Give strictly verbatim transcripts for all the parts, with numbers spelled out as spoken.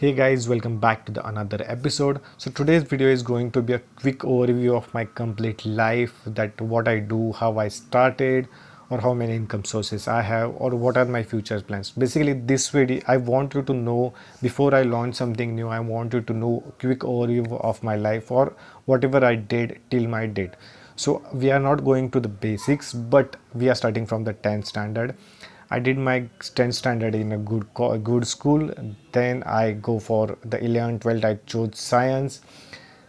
Hey guys, welcome back to the another episode. So today's video is going to be a quick overview of my complete life, that what I do, how I started, or how many income sources I have, or what are my future plans. Basically this video, I want you to know before I launch something new, I want you to know a quick overview of my life or whatever I did till my date. So we are not going to the basics, but we are starting from the tenth standard. I did my tenth standard in a good good school. Then I go for the eleventh, twelfth. I chose science.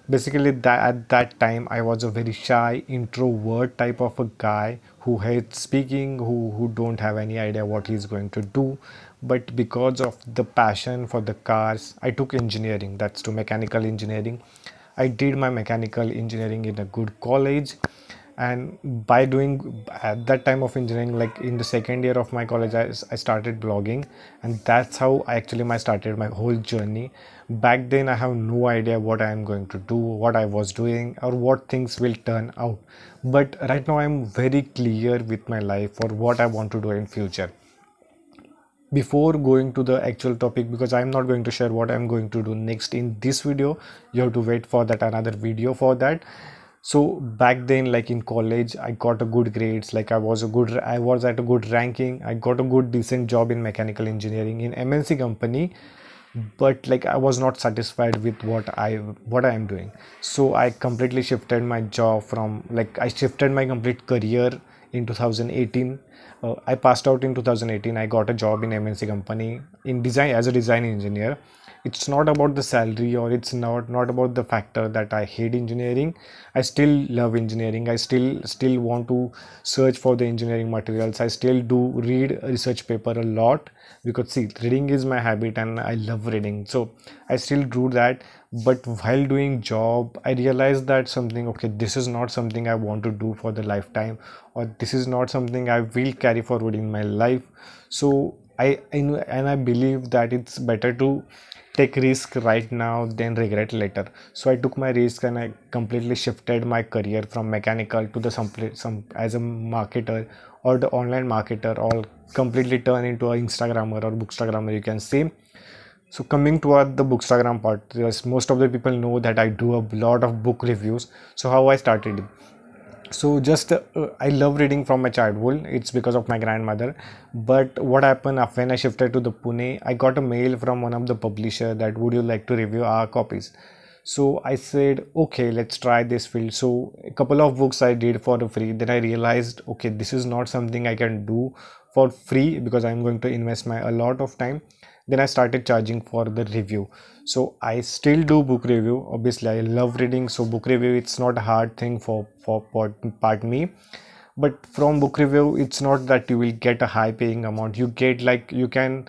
Basically, that at that time I was a very shy, introvert type of a guy who hates speaking, who who don't have any idea what he's going to do. But because of the passion for the cars, I took engineering. That's to mechanical engineering. I did my mechanical engineering in a good college. And by doing at that time of engineering, like in the second year of my college, I, I started blogging, and that's how I actually my started my whole journey. Back then I have no idea what I am going to do, what I was doing, or what things will turn out. But right now I'm very clear with my life or what I want to do in future. Before going to the actual topic, because I'm not going to share what I'm going to do next in this video, you have to wait for that another video for that. So back then, like in college, I got a good grades, like I was a good I was at a good ranking. I got a good decent job in mechanical engineering in M N C company, but like I was not satisfied with what I what I am doing. So I completely shifted my job from like I shifted my complete career in two thousand eighteen. uh, I passed out in two thousand eighteen. I got a job in M N C company in design as a design engineer. It's not about the salary, or it's not not about the factor that I hate engineering. I still love engineering. I still still want to search for the engineering materials. I still do read research paper a lot, because see, reading is my habit and I love reading, so I still do that. But while doing job, I realized that something, okay, this is not something I want to do for the lifetime, or this is not something I will carry forward in my life. So I and I believe that it's better to take risk right now then regret later. So I took my risk and I completely shifted my career from mechanical to the some, some as a marketer or the online marketer, or completely turn into an Instagrammer or bookstagrammer, you can say. So coming toward the bookstagram part, yes, most of the people know that I do a lot of book reviews. So how I started, so just uh, I love reading from my childhood. It's because of my grandmother. But what happened when I shifted to the Pune, I got a mail from one of the publisher that would you like to review our copies. So I said, okay, let's try this field. So a couple of books I did for free. Then I realized, okay, this is not something I can do for free, because I'm going to invest my a lot of time. Then I started charging for the review. So I still do book review. Obviously I love reading, so book review, it's not a hard thing for for part, part me. But from book review, it's not that you will get a high paying amount. You get like you can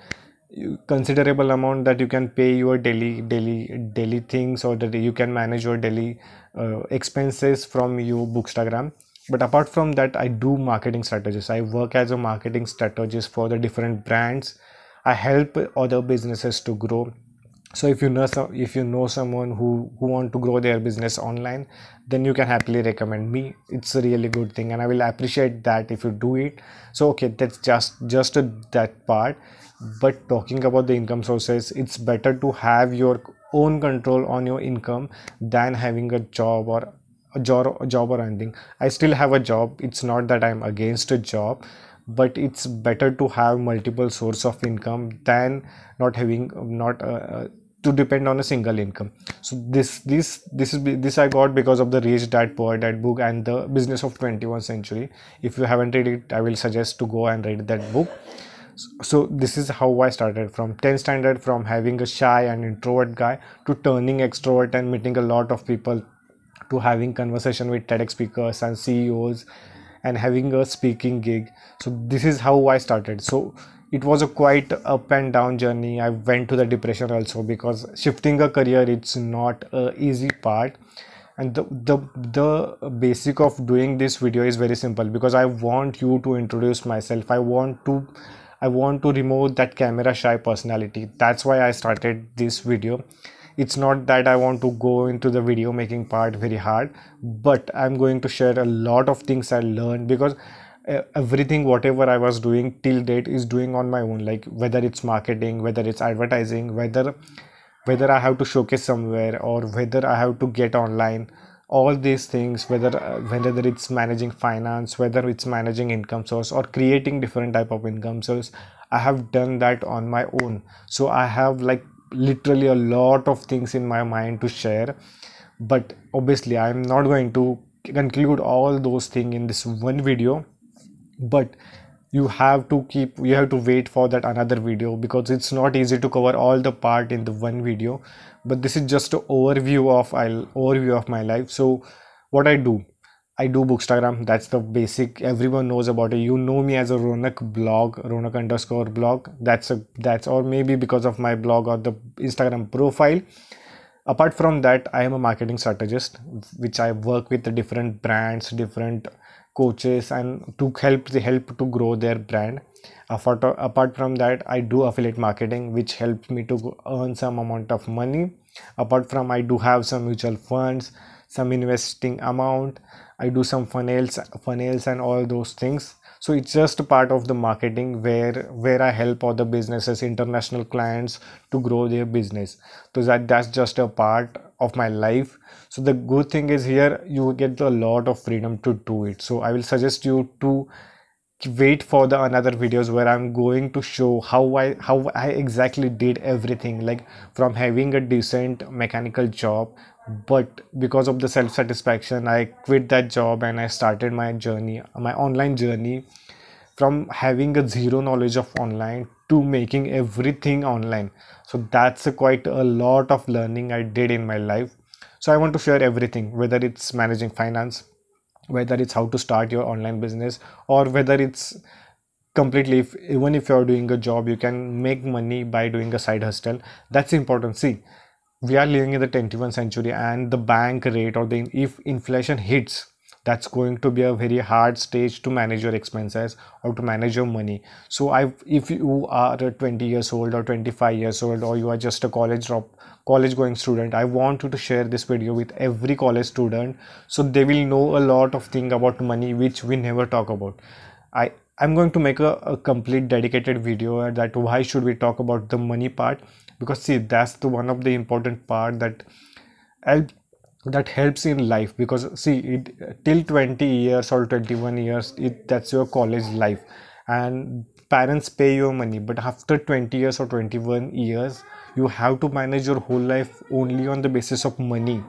you, considerable amount that you can pay your daily daily daily things, or that you can manage your daily uh, expenses from your Bookstagram. But apart from that, I do marketing strategies. I work as a marketing strategist for the different brands. I help other businesses to grow. So if you know some, if you know someone who who want to grow their business online, then you can happily recommend me. It's a really good thing, and I will appreciate that if you do it. So okay, that's just just that part. But talking about the income sources, it's better to have your own control on your income than having a job or a job a job or anything. I still have a job. It's not that I'm against a job, but it's better to have multiple source of income than not having not uh, to depend on a single income. So this this this is this I got because of the Rich Dad Poor Dad book and The Business of twenty-first Century. If you haven't read it, I will suggest to go and read that book. So this is how I started from tenth standard, from having a shy and introvert guy to turning extrovert and meeting a lot of people, to having conversation with TEDx speakers and C E Os, and having a speaking gig. So this is how I started. So it was a quite up and down journey. I went to the depression also, because shifting a career, it's not a easy part. And the, the the basic of doing this video is very simple, because I want you to introduce myself. I want to I want to remove that camera shy personality. That's why I started this video. It's not that I want to go into the video making part very hard, but I'm going to share a lot of things I learned, because everything whatever I was doing till date is doing on my own, like whether it's marketing, whether it's advertising, whether whether I have to showcase somewhere or whether I have to get online, all these things, whether uh, whether it's managing finance, whether it's managing income source or creating different type of income source, I have done that on my own. So I have like literally a lot of things in my mind to share, but obviously I'm not going to conclude all those things in this one video, but you have to keep you have to wait for that another video, because it's not easy to cover all the part in the one video. But this is just an overview of I'll overview of my life. So what I do, I do Bookstagram, that's the basic, everyone knows about it. You know me as a Ronak blog, Ronak underscore blog, that's a that's or maybe because of my blog or the Instagram profile. Apart from that, I am a marketing strategist, which I work with the different brands, different coaches, and to help the help to grow their brand. Apart from that, I do affiliate marketing, which helps me to earn some amount of money. Apart from, I do have some mutual funds, some investing amount. I do some funnels, funnels, and all those things. So it's just a part of the marketing where where I help other businesses, international clients, to grow their business. So that that's just a part of my life. So the good thing is here you get a lot of freedom to do it. So I will suggest you to wait for the another videos where I'm going to show how I how I exactly did everything, like from having a decent mechanical job, but because of the self-satisfaction I quit that job and I started my journey, my online journey, from having a zero knowledge of online to making everything online. So that's a quite a lot of learning I did in my life. So I want to share everything, whether it's managing finance, whether it's how to start your online business, or whether it's completely, if, even if you're doing a job, you can make money by doing a side hustle. That's important. See, we are living in the twenty-first century, and the bank rate or the if inflation hits, that's going to be a very hard stage to manage your expenses or to manage your money. So I, if you are twenty years old or twenty-five years old, or you are just a college drop, college going student, I want you to share this video with every college student, so they will know a lot of things about money which we never talk about. I I'm going to make a, a complete dedicated video that why should we talk about the money part, because see, that's the one of the important part that I'll that helps in life. Because see, it till twenty years or twenty-one years, it that's your college life and parents pay your money, but after twenty years or twenty-one years, you have to manage your whole life only on the basis of money.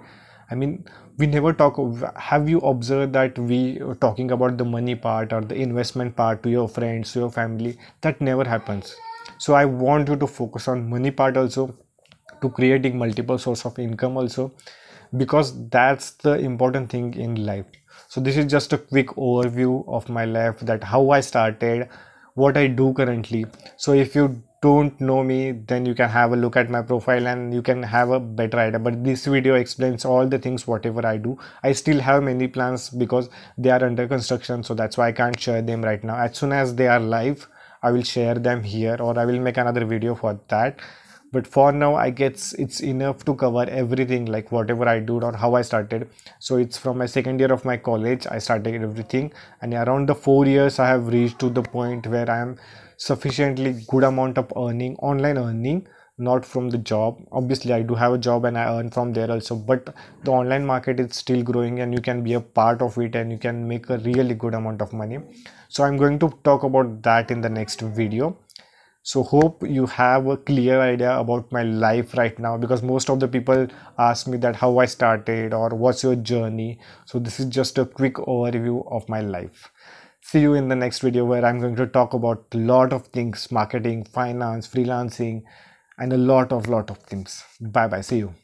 I mean, we never talk. Have you observed that we are talking about the money part or the investment part to your friends, to your family? That never happens. So I want you to focus on money part also, to creating multiple source of income also, because that's the important thing in life. So this is just a quick overview of my life, that how I started, what I do currently. So if you don't know me, then you can have a look at my profile and you can have a better idea. But this video explains all the things whatever I do. I still have many plans because they are under construction, so that's why I can't share them right now. As soon as they are live, I will share them here, or I will make another video for that. But for now, I guess it's enough to cover everything, like whatever I do or how I started. So it's from my second year of my college, I started everything. And around the four years, I have reached to the point where I am sufficiently good amount of earning, online earning, not from the job. Obviously, I do have a job and I earn from there also. But the online market is still growing and you can be a part of it and you can make a really good amount of money. So I'm going to talk about that in the next video. So hope you have a clear idea about my life right now, because most of the people ask me that how I started or what's your journey. So this is just a quick overview of my life. See you in the next video, where I'm going to talk about a lot of things, marketing, finance, freelancing, and a lot of lot of things. Bye bye. See you.